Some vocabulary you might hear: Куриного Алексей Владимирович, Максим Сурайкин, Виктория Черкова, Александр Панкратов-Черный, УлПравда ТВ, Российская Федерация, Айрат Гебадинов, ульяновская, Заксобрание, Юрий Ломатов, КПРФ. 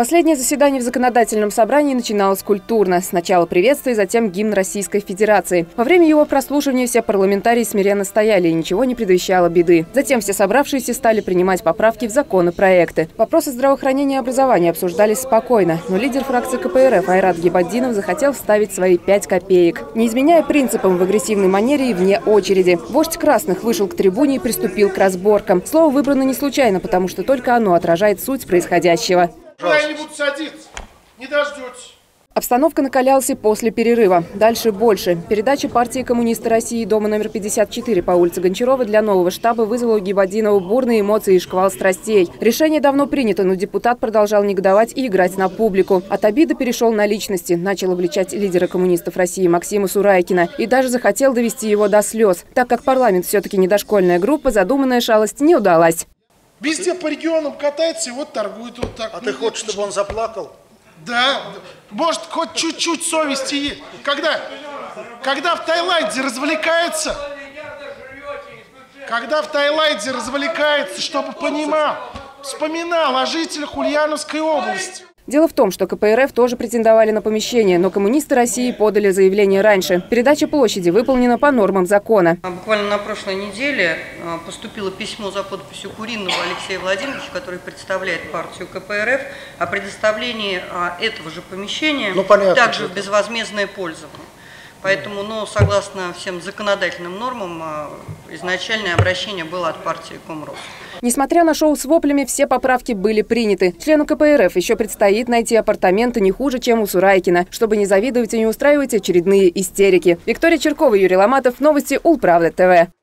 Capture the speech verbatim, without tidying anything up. Последнее заседание в законодательном собрании начиналось культурно. Сначала приветствие, затем гимн Российской Федерации. Во время его прослушивания все парламентарии смиренно стояли, и ничего не предвещало беды. Затем все собравшиеся стали принимать поправки в законопроекты. Вопросы здравоохранения и образования обсуждались спокойно, но лидер фракции ка пэ эр эф Айрат Гебадинов захотел вставить свои пять копеек, не изменяя принципам в агрессивной манере и вне очереди. Вождь красных вышел к трибуне и приступил к разборкам. Слово выбрано не случайно, потому что только оно отражает суть происходящего. Куда-нибудь садиться, не дождетесь. Обстановка накалялась и после перерыва. Дальше больше. Передача партии «Коммунисты России» дома номер пятьдесят четыре по улице Гончарова для нового штаба вызвала у Гебадинова бурные эмоции и шквал страстей. Решение давно принято, но депутат продолжал негодовать и играть на публику. От обиды перешел на личности. Начал обличать лидера «Коммунистов России» Максима Сурайкина. И даже захотел довести его до слез. Так как парламент все-таки не дошкольная группа, задуманная шалость не удалась. Везде по регионам катается и вот торгует вот так. А ну, ты хочешь, чтобы он заплакал? Да. Может, хоть чуть-чуть совести есть. Когда, когда в Таиланде развлекается, когда в Таиланде развлекается, чтобы понимал, вспоминал о жителях Ульяновской области. Дело в том, что ка пэ эр эф тоже претендовали на помещение, но «Коммунисты России» подали заявление раньше. Передача площади выполнена по нормам закона. Буквально на прошлой неделе поступило письмо за подписью Куриного Алексея Владимировича, который представляет партию ка пэ эр эф, о предоставлении этого же помещения, ну, понятно, также в безвозмездное пользование. Поэтому, ну, согласно всем законодательным нормам, изначальное обращение было от партии Комрос. Несмотря на шоу с воплями, все поправки были приняты. Члену ка пэ эр эф еще предстоит найти апартаменты не хуже, чем у Сурайкина, чтобы не завидовать и не устраивать очередные истерики. Виктория Черкова, Юрий Ломатов, новости Улправда тэ вэ.